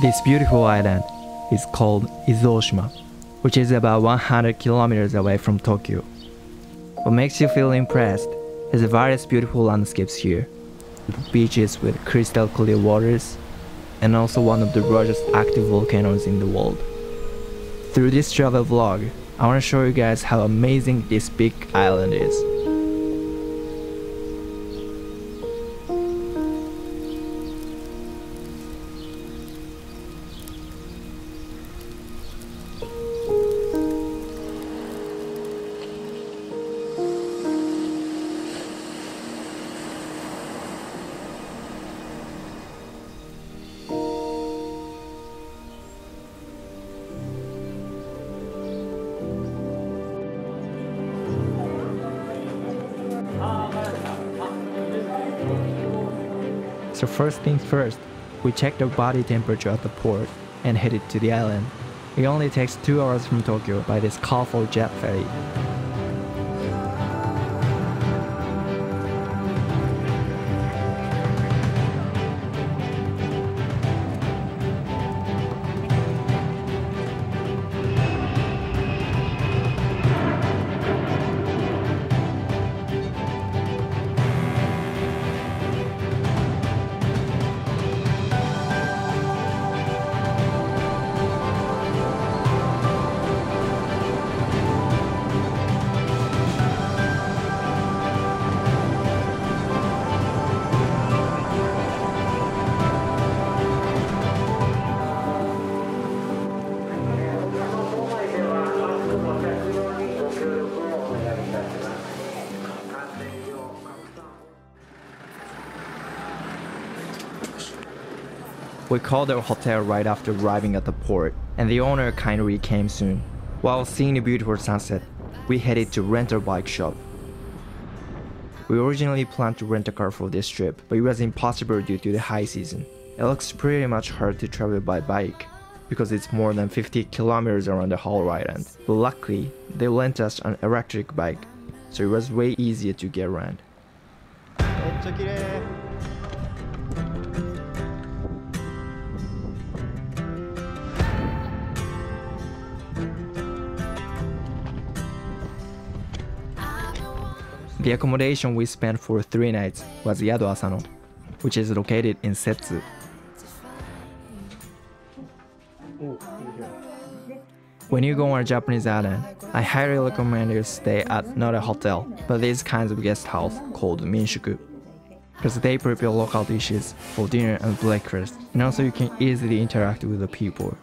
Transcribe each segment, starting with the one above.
This beautiful island is called Izu Oshima, which is about 100 kilometers away from Tokyo. What makes you feel impressed is the various beautiful landscapes here, with beaches with crystal clear waters, and also one of the largest active volcanoes in the world. Through this travel vlog, I want to show you guys how amazing this big island is. So first things first, we checked our body temperature at the port and headed to the island. It only takes 2 hours from Tokyo by this colorful jet ferry. We called our hotel right after arriving at the port, and the owner kindly came soon. While seeing the beautiful sunset, we headed to rent our bike shop. We originally planned to rent a car for this trip, but it was impossible due to the high season. It looks pretty much hard to travel by bike, because it's more than 50 kilometers around the whole island. But luckily, they lent us an electric bike, so it was way easier to get around. The accommodation we spent for 3 nights was Yado Asano, which is located in Senzu. When you go on a Japanese island, I highly recommend you stay at not a hotel, but these kinds of guest house called Minshuku, because they prepare local dishes for dinner and breakfast, and also you can easily interact with the people.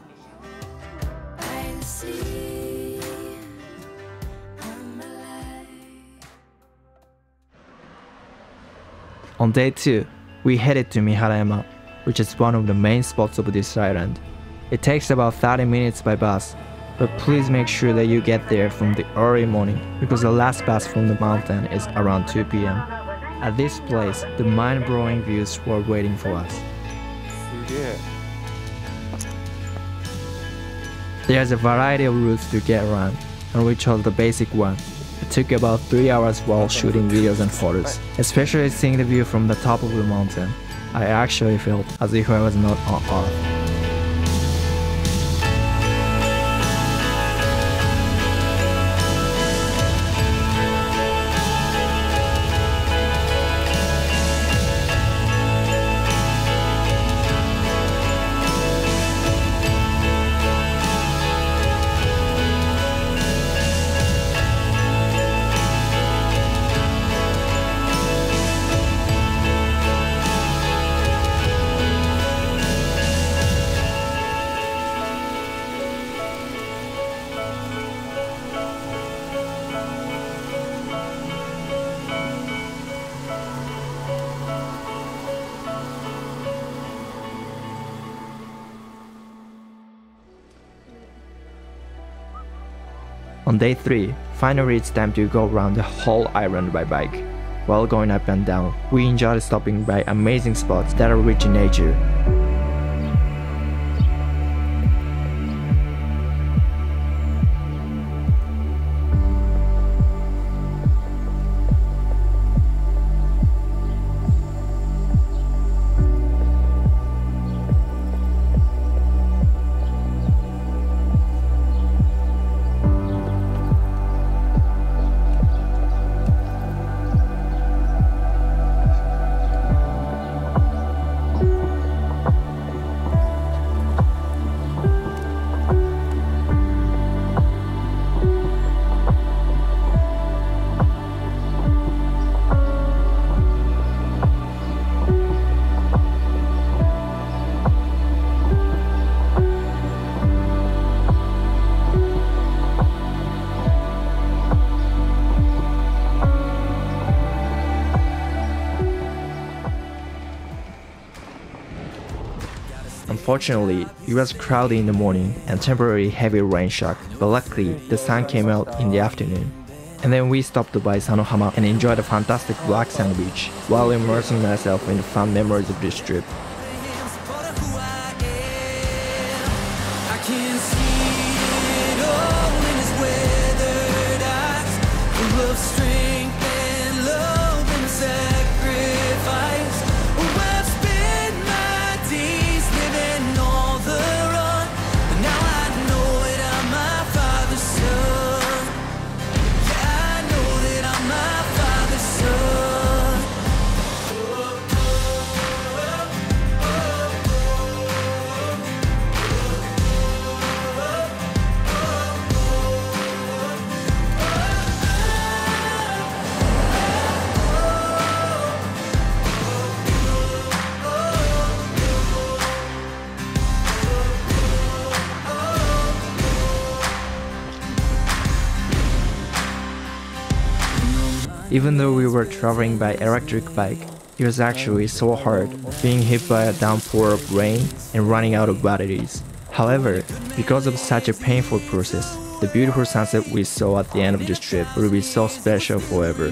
On day 2, we headed to Miharayama, which is one of the main spots of this island. It takes about 30 minutes by bus, but please make sure that you get there from the early morning, because the last bus from the mountain is around 2 p.m. At this place, the mind-blowing views were waiting for us. There's a variety of routes to get around, and we chose the basic one. It took about 3 hours while shooting videos and photos, especially seeing the view from the top of the mountain. I actually felt as if I was not on Earth. On day 3, finally it's time to go around the whole island by bike. While going up and down, we enjoyed stopping by amazing spots that are rich in nature. Unfortunately, it was cloudy in the morning and temporary heavy rain shock, but luckily the sun came out in the afternoon. And then we stopped by Sanohama and enjoyed a fantastic black sand beach while immersing myself in the fun memories of this trip. Even though we were traveling by electric bike, it was actually so hard being hit by a downpour of rain and running out of batteries. However, because of such a painful process, the beautiful sunset we saw at the end of this trip will be so special forever.